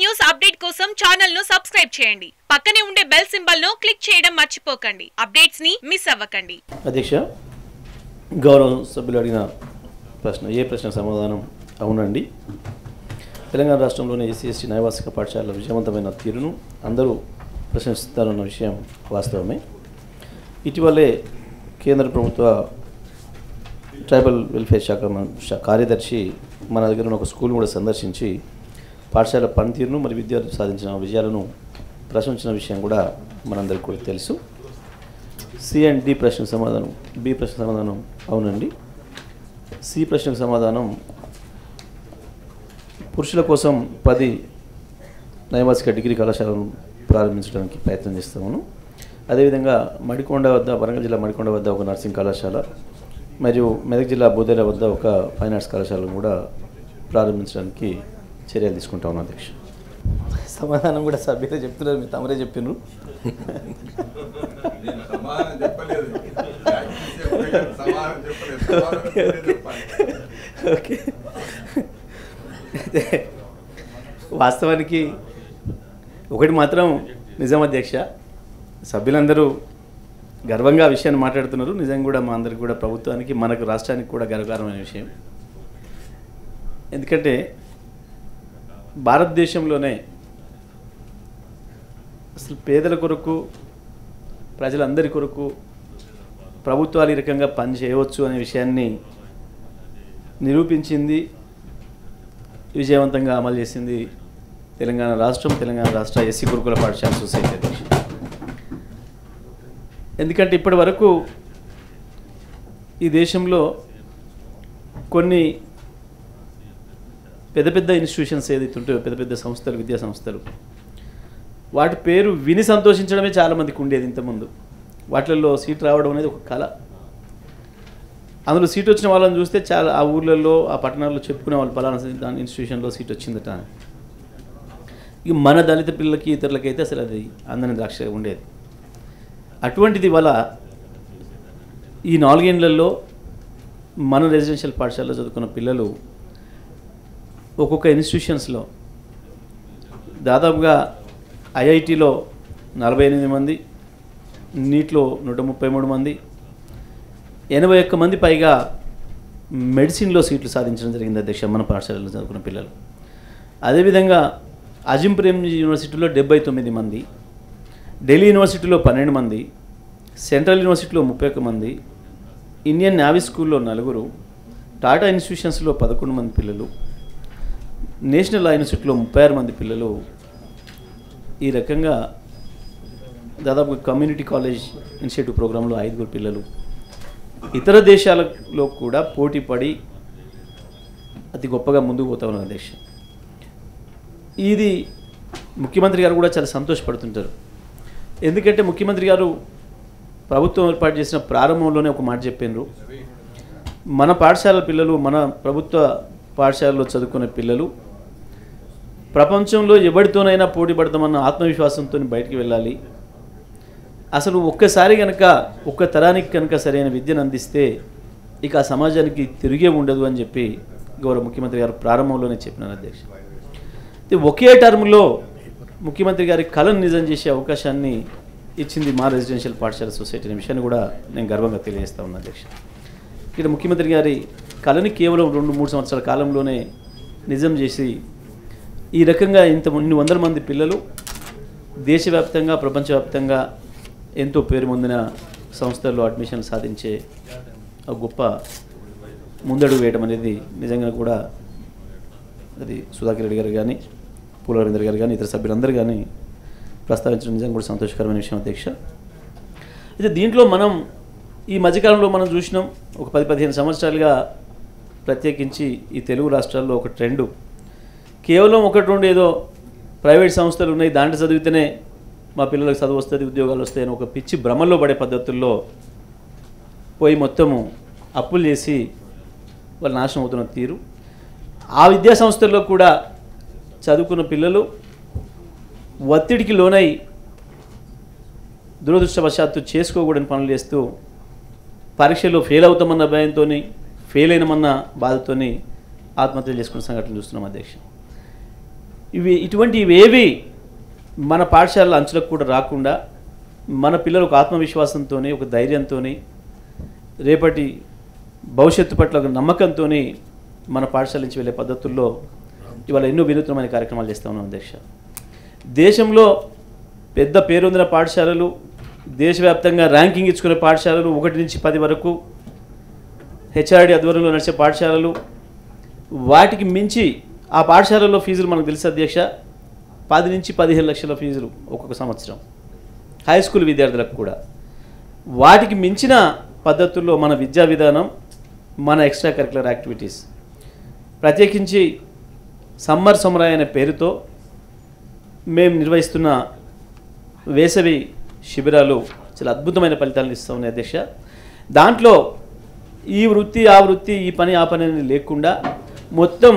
News update కోసం channel ను subscribe చేయండి. పక్కనే ఉండే బెల్ సింబల్ ను క్లిక్ చేయడం మర్చిపోకండి. అప్డేట్స్ ని మిస్ అవ్వకండి. అధ్యక్ష, గౌరవ సభ్యులు అడిగిన ప్రశ్న, ఏ ప్రశ్న సమాధానం అవునండి. తెలంగాణ రాష్ట్రంలోని SC/ST నైవాసిక పాఠశాలల విజయవంతమైన తీరును అందరూ ప్రశంసిస్తారన్న విషయం వాస్తవమే. ఇటీవలే కేంద్ర ప్రభుత్వ ట్రైబల్ వెల్ఫేర్ శాఖ కార్యదర్శి మన దగ్గర ఉన్న ఒక స్కూల్ కూడా సందర్శించి పాఠశాల పనితీరును మరియు విద్యార్థులు సాధించిన విజయాలను ప్రశంసించిన విషయం కూడా మనందరికీ కూడా తెలుసు. C and D ప్రశ్న సమాధానం, B ప్రశ్న సమాధానం అవునండి. C ప్రశ్నకు సమాధానం, పురుషుల కోసం 10 నైవాసిక డిగ్రీ కళాశాలను ప్రారంభించడానికి ప్రయత్నం చేస్తాము. అదేవిధంగా వరంగల్ జిల్లా మడికొండ వద్ద ఒక నర్సింగ్ కళాశాల మరియు మెదక్ జిల్లా బోధేల వద్ద ఒక ఫైన్ ఆర్ట్స్ కళాశాలను కూడా ప్రారంభించడానికి చర్యలు తీసుకుంటా ఉన్నాను. అధ్యక్ష, సమాధానం కూడా సభ్యులే చెప్తున్నారు, మీరు తమరే చెప్పినారు. ఓకే, వాస్తవానికి ఒకటి మాత్రం నిజం అధ్యక్ష, సభ్యులందరూ గర్వంగా ఆ విషయాన్ని మాట్లాడుతున్నారు. నిజంగా కూడా మా అందరికి కూడా, ప్రభుత్వానికి, మనకు, రాష్ట్రానికి కూడా గర్వకారమైన విషయం. ఎందుకంటే భారతదేశంలోనే అసలు పేదల కొరకు, ప్రజలందరి కొరకు ప్రభుత్వాలు ఈ రకంగా పనిచేయవచ్చు అనే విషయాన్ని నిరూపించింది, విజయవంతంగా అమలు చేసింది తెలంగాణ రాష్ట్రం, తెలంగాణ రాష్ట్ర SC గురుకుల పాఠశాల సొసైటీ. ఎందుకంటే ఇప్పటి వరకు ఈ దేశంలో కొన్ని పెద్ద పెద్ద ఇన్స్టిట్యూషన్స్ ఏదైతుంటాయో, పెద్ద పెద్ద సంస్థలు, విద్యా సంస్థలు, వాటి పేరు విని సంతోషించడమే చాలామందికి ఉండేది ఇంతకుముందు. వాటిల్లో సీట్ రావడం అనేది ఒక కళ. అందులో సీట్ వచ్చిన వాళ్ళని చూస్తే చాలా ఆ ఊర్లలో, ఆ పట్టణాల్లో చెప్పుకునే వాళ్ళు, పలానా దాని ఇన్స్టిట్యూషన్లో సీట్ వచ్చిందట. ఇక మన దళిత పిల్లలకి, ఇతరులకైతే అసలు అది అందని ద్రాక్ష ఉండేది. అటువంటిది వల్ల ఈ 4 ఏళ్లలో మన రెసిడెన్షియల్ పాఠశాలలో చదువుకున్న పిల్లలు ఒక్కొక్క ఇన్స్టిట్యూషన్స్లో దాదాపుగా IITలో 48 మంది, నీట్లో 133 మంది, 81 మంది పైగా మెడిసిన్లో సీట్లు సాధించడం జరిగింది అధ్యక్ష, మన పాఠశాలలో చదువుకున్న పిల్లలు. అదేవిధంగా అజిం ప్రేమ్ యూనివర్సిటీలో 79 మంది, ఢిల్లీ యూనివర్సిటీలో 12 మంది, సెంట్రల్ యూనివర్సిటీలో 31 మంది, ఇండియన్ నేవీ స్కూల్లో 4, టాటా ఇన్స్టిట్యూషన్స్లో 11 మంది పిల్లలు, నేషనల్ లా యూనివర్సిటీలో 36 మంది పిల్లలు ఈ రకంగా, దాదాపు కమ్యూనిటీ కాలేజ్ ఇన్స్టిట్యూట్ ప్రోగ్రాంలో 5 పిల్లలు ఇతర దేశాలలో కూడా పోటీ పడి అతి గొప్పగా ముందుకు పోతా ఉన్న దేశం ఇది. ముఖ్యమంత్రి గారు కూడా చాలా సంతోషపడుతుంటారు. ఎందుకంటే ముఖ్యమంత్రి గారు ప్రభుత్వం ఏర్పాటు చేసిన ప్రారంభంలోనే ఒక మాట చెప్పినారు, మన పాఠశాల పిల్లలు, మన ప్రభుత్వ పాఠశాలలో చదువుకునే పిల్లలు ప్రపంచంలో ఎవరితోనైనా పోటీ పడతామన్న ఆత్మవిశ్వాసంతో బయటికి వెళ్ళాలి. అసలు ఒక్కసారి కనుక, ఒక్క తరానికి కనుక సరైన విద్యను అందిస్తే ఇక ఆ సమాజానికి తిరిగే ఉండదు అని చెప్పి గౌరవ ముఖ్యమంత్రి గారు ప్రారంభంలోనే చెప్పినారు అధ్యక్ష. ఒకే టర్మ్లో ముఖ్యమంత్రి గారి కళను నిజం చేసే అవకాశాన్ని ఇచ్చింది మా రెసిడెన్షియల్ పాఠశాల సొసైటీ అనే విషయాన్ని కూడా నేను గర్వంగా తెలియజేస్తా ఉన్నా అధ్యక్ష. ఇక్కడ ముఖ్యమంత్రి గారి కళని కేవలం 2-3 సంవత్సరాల కాలంలోనే నిజం చేసి ఈ రకంగా ఇన్ని 100 మంది పిల్లలు దేశవ్యాప్తంగా, ప్రపంచవ్యాప్తంగా ఎంతో పేరు పొందిన సంస్థల్లో అడ్మిషన్ సాధించే గొప్ప ముందడుగు వేయడం అనేది నిజంగా కూడా అది సుధాకర్ రెడ్డి గారు కానీ, పూల రవీంద్ర గారు కానీ, ఇతర సభ్యులందరూ కానీ ప్రస్తావించడం నిజంగా కూడా సంతోషకరమైన విషయం అధ్యక్ష. అయితే దీంట్లో మనం ఈ మధ్యకాలంలో మనం చూసినాం, ఒక 10-15 సంవత్సరాలుగా ప్రత్యేకించి ఈ తెలుగు రాష్ట్రాల్లో ఒక ట్రెండు, కేవలం 1-2 ఏదో ప్రైవేట్ సంస్థలు ఉన్నాయి, దాంట్లో చదివితేనే మా పిల్లలకు చదువు వస్తుంది, ఉద్యోగాలు వస్తాయని ఒక పిచ్చి భ్రమల్లో పడే పద్ధతుల్లో పోయి మొత్తము అప్పులు చేసి వాళ్ళు నాశనం అవుతున్న తీరు. ఆ విద్యా సంస్థల్లో కూడా చదువుకున్న పిల్లలు ఒత్తిడికి లోనై దురదృష్టవశాత్తు చేసుకోకూడని పనులు చేస్తూ పరీక్షలో ఫెయిల్ అవుతామన్న భయంతో, ఫెయిల్ అయినమన్న బాధతో ఆత్మహత్యలు చేసుకున్న సంఘటనలు చూస్తున్నాం అధ్యక్ష. ఇవి ఇటువంటివి ఏవి మన పాఠశాలల అంచులకు కూడా రాకుండా మన పిల్లలకు ఆత్మవిశ్వాసంతోనే ఒక ధైర్యంతోనే రేపటి భవిష్యత్తు పట్ల ఒక నమ్మకంతోనే మన పాఠశాల నుంచి వెళ్ళే పద్ధతుల్లో ఇవాళ ఎన్నో వినూత్నమైన కార్యక్రమాలు చేస్తూ ఉన్నాం. దేశంలో పెద్ద పేరొందిన పాఠశాలలు దేశవ్యాప్తంగా ర్యాంకింగ్ ఇచ్చుకునే పాఠశాలలు 1 నుంచి 10 వరకు హెచ్ఆర్డి ఆధ్వర్యంలో నడిచే పాఠశాలలు వాటికి మించి ఆ పాఠశాలలో ఫీజులు మనకు తెలుసు అధ్యక్ష 10 నుంచి 15 లక్షల ఫీజులు ఒక్కొక్క సంవత్సరం హై స్కూల్ విద్యార్థులకు కూడా. వాటికి మించిన పద్ధతుల్లో మన విద్యా విధానం మన ఎక్స్ట్రా కరిక్యులర్ యాక్టివిటీస్ ప్రత్యేకించి సమ్మర్ సమరాయ అనే పేరుతో మేము నిర్వహిస్తున్న వేసవి శిబిరాలు చాలా అద్భుతమైన ఫలితాలను ఇస్తూ ఉన్నాయి అధ్యక్ష. దాంట్లో ఈ వృత్తి ఆ వృత్తి ఈ పని ఆ పని అనేది లేకుండా మొత్తం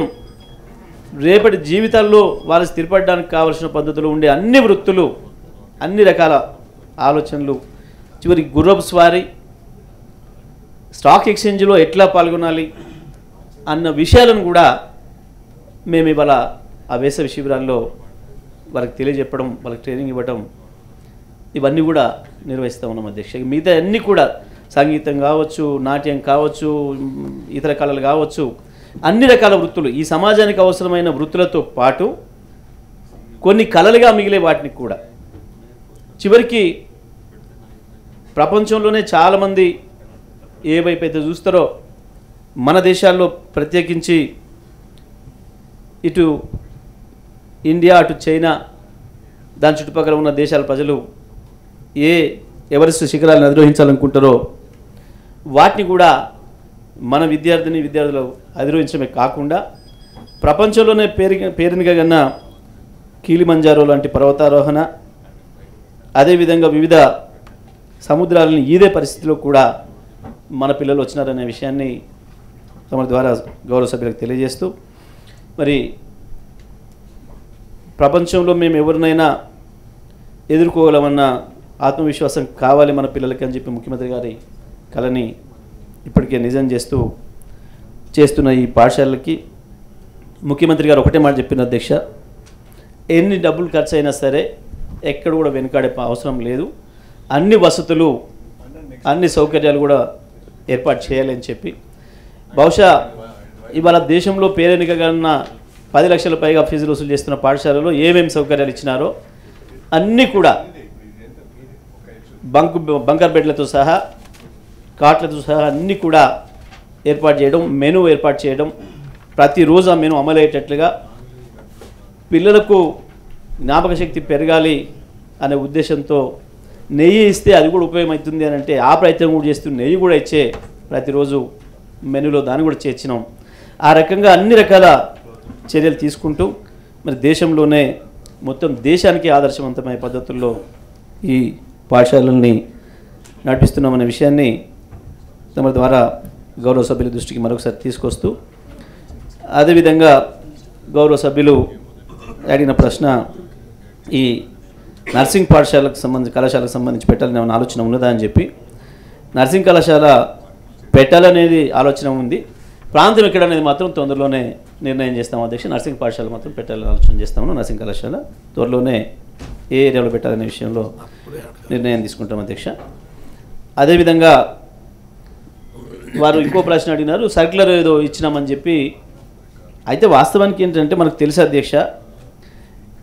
రేపటి జీవితాల్లో వాళ్ళు స్థిరపడడానికి కావాల్సిన పద్ధతులు ఉండే అన్ని వృత్తులు అన్ని రకాల ఆలోచనలు చివరికి గుర్రపు స్వారీ స్టాక్ ఎక్స్చేంజ్లో ఎట్లా పాల్గొనాలి అన్న విషయాలను కూడా మేము ఇవాళ ఆ వేసవి శిబిరాల్లో వాళ్ళకి తెలియజెప్పడం వాళ్ళకి ట్రైనింగ్ ఇవ్వడం ఇవన్నీ కూడా నిర్వహిస్తూ ఉన్నాం అధ్యక్ష. మిగతా అన్నీ కూడా సంగీతం కావచ్చు నాట్యం కావచ్చు ఇతర కళలు కావచ్చు అన్ని రకాల వృత్తులు ఈ సమాజానికి అవసరమైన వృత్తులతో పాటు కొన్ని కళలుగా మిగిలే వాటిని కూడా చివరికి ప్రపంచంలోనే చాలామంది ఏవైపు అయితే చూస్తారో మన దేశాల్లో ప్రత్యేకించి ఇటు ఇండియా అటు చైనా దాని చుట్టుపక్కల ఉన్న దేశాల ప్రజలు ఏ ఎవరెస్ట్ శిఖరాలను అధిరోహించాలనుకుంటారో వాటిని కూడా మన విద్యార్థులు అధిరోహించడమే కాకుండా ప్రపంచంలోనే పేరునిగా కన్నా కీలిమంజారో లాంటి పర్వతారోహణ అదేవిధంగా వివిధ సముద్రాలను ఈదే పరిస్థితిలో కూడా మన పిల్లలు వచ్చినారనే విషయాన్ని తమ ద్వారా గౌరవ సభ్యులకు తెలియజేస్తూ మరి ప్రపంచంలో మేము ఎవరినైనా ఎదుర్కోగలమన్న ఆత్మవిశ్వాసం కావాలి మన పిల్లలకి అని చెప్పి ముఖ్యమంత్రి గారి కళని ఇప్పటికే నిజం చేస్తున్న ఈ పాఠశాలకి ముఖ్యమంత్రి గారు ఒకటే మాట చెప్పిన అధ్యక్ష, ఎన్ని డబ్బులు ఖర్చు అయినా సరే ఎక్కడ కూడా వెనుకాడే అవసరం లేదు, అన్ని వసతులు అన్ని సౌకర్యాలు కూడా ఏర్పాటు చేయాలని చెప్పి బహుశా ఇవాళ దేశంలో పేరెనికగన్న 10 లక్షల పైగా ఫీజులు వసూలు చేస్తున్న పాఠశాలలో ఏమేమి సౌకర్యాలు ఇచ్చినారో అన్నీ కూడా బంకర్ బెడ్లతో సహా కాట్లతో సహా అన్నీ కూడా ఏర్పాటు చేయడం మెను ఏర్పాటు చేయడం ప్రతిరోజు ఆ మెను అమలయ్యేటట్లుగా పిల్లలకు జ్ఞాపక శక్తి పెరగాలి అనే ఉద్దేశంతో నెయ్యి ఇస్తే అది కూడా ఉపయోగమవుతుంది అని అంటే ఆ ప్రయత్నం కూడా చేస్తూ నెయ్యి కూడా ఇచ్చే ప్రతిరోజు మెనులో దాన్ని కూడా చేర్చినాం. ఆ రకంగా అన్ని రకాల చర్యలు తీసుకుంటూ మరి దేశంలోనే మొత్తం దేశానికి ఆదర్శవంతమైన పద్ధతుల్లో ఈ పాఠశాలల్ని నడిపిస్తున్నామనే విషయాన్ని తమ ద్వారా గౌరవ సభ్యుల దృష్టికి మరొకసారి తీసుకొస్తూ అదేవిధంగా గౌరవ సభ్యులు అడిగిన ప్రశ్న ఈ నర్సింగ్ కళాశాలకు సంబంధించి పెట్టాలని ఆలోచన ఉన్నదా అని చెప్పి నర్సింగ్ కళాశాల పెట్టాలనేది ఆలోచన ఉంది. ప్రాంతం ఎక్కడ అనేది మాత్రం తొందరలోనే నిర్ణయం చేస్తాం అధ్యక్ష. నర్సింగ్ పాఠశాల మాత్రం పెట్టాలని ఆలోచన చేస్తాము. నర్సింగ్ కళాశాల త్వరలోనే ఏ ఏరియాలో పెట్టాలనే విషయంలో నిర్ణయం తీసుకుంటాం అధ్యక్ష. అదేవిధంగా వారు ఇంకో ప్రశ్న అడిగినారు, సర్క్యులర్ ఏదో ఇచ్చినామని చెప్పి. అయితే వాస్తవానికి ఏంటంటే మనకు తెలుసు అధ్యక్ష,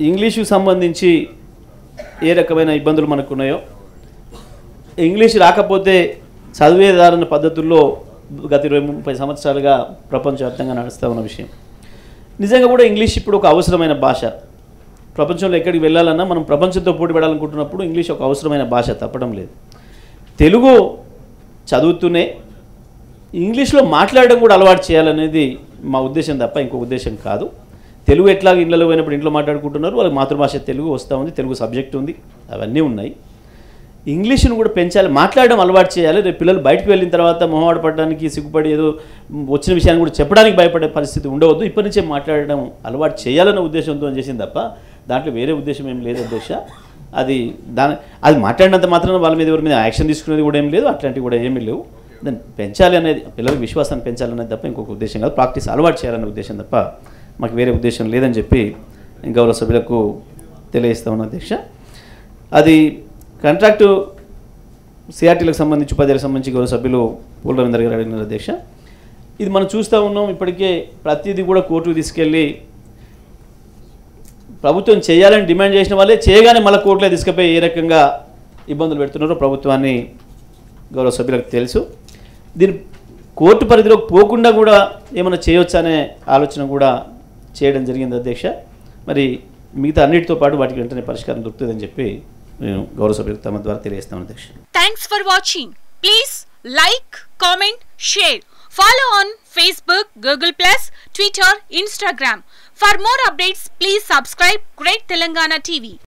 ఇంగ్లీషుకు సంబంధించి ఏ రకమైన ఇబ్బందులు మనకు ఉన్నాయో ఇంగ్లీష్ రాకపోతే చదివేదారణ పద్ధతుల్లో గత 20-30 సంవత్సరాలుగా ప్రపంచవ్యాప్తంగా నడుస్తూ ఉన్న విషయం. నిజంగా కూడా ఇంగ్లీష్ ఇప్పుడు ఒక అవసరమైన భాష. ప్రపంచంలో ఎక్కడికి వెళ్ళాలన్నా మనం ప్రపంచంతో పోటీ పడాలనుకుంటున్నప్పుడు ఇంగ్లీష్ ఒక అవసరమైన భాష తప్పడం లేదు. తెలుగు చదువుతూనే ఇంగ్లీష్లో మాట్లాడడం కూడా అలవాటు చేయాలనేది మా ఉద్దేశం తప్ప ఇంకో ఉద్దేశం కాదు. తెలుగు ఎట్లాగ ఇళ్ళలో పోయినప్పుడు ఇంట్లో మాట్లాడుకుంటున్నారు, వాళ్ళకి మాతృభాష తెలుగు వస్తూ ఉంది, తెలుగు సబ్జెక్ట్ ఉంది, అవన్నీ ఉన్నాయి. ఇంగ్లీష్ను కూడా పెంచాలి, మాట్లాడడం అలవాటు చేయాలి. రేపు పిల్లలు బయటకు వెళ్ళిన తర్వాత మొహమాట పడడానికి సిగ్గుపడి ఏదో వచ్చిన విషయాన్ని కూడా చెప్పడానికి భయపడే పరిస్థితి ఉండవద్దు. ఇప్పటి నుంచే మాట్లాడడం అలవాటు చేయాలనే ఉద్దేశంతో చేసింది తప్ప దాంట్లో వేరే ఉద్దేశం ఏం లేదు అధ్యక్ష. అది మాట్లాడినంత మాత్రం వాళ్ళ మీద ఎవరి మీద యాక్షన్ తీసుకునేది కూడా ఏం లేదు, అట్లాంటివి కూడా ఏమీ లేవు. దాన్ని పెంచాలి అనేది, పిల్లలకు విశ్వాసాన్ని పెంచాలనేది తప్ప ఇంకొక ఉద్దేశం కాదు. ప్రాక్టీస్ అలవాటు చేయాలనే ఉద్దేశం తప్ప మాకు వేరే ఉద్దేశం లేదని చెప్పి గౌరవ సభ్యులకు తెలియజేస్తా ఉన్న అధ్యక్ష. అది కాంట్రాక్టు సిఆర్టీలకు సంబంధించి ఉపాధ్యాయులకు సంబంధించి గౌరవ సభ్యులు పూల రవీంద్ర గారు అడిగినారు అధ్యక్ష. ఇది మనం చూస్తూ ఉన్నాం, ఇప్పటికే ప్రతిదీ కూడా కోర్టుకు తీసుకెళ్ళి ప్రభుత్వం చేయాలని డిమాండ్ చేసిన వాళ్ళే చేయగానే మళ్ళీ కోర్టులో తీసుకుపోయి ఏ రకంగా ఇబ్బందులు పెడుతున్నారో ప్రభుత్వాన్ని గౌరవ సభ్యులకు తెలుసు. దీని కోర్టు పరిధిలోకి పోకుండా కూడా ఏమైనా చేయొచ్చనే ఆలోచన కూడా చేయడం జరిగింది అధ్యక్ష. మరి మిగతా అన్నిటితో పాటు వాటికి వెంటనే పరిష్కారం దొరుకుతుందని చెప్పి నేను గౌరవ సభ్యులకు తమ ద్వారా తెలియజేస్తాను అధ్యక్ష. Thanks for watching. Please like, comment, share. Follow on Facebook, Google+, Twitter, Instagram. For more updates, please subscribe Great Telangana TV.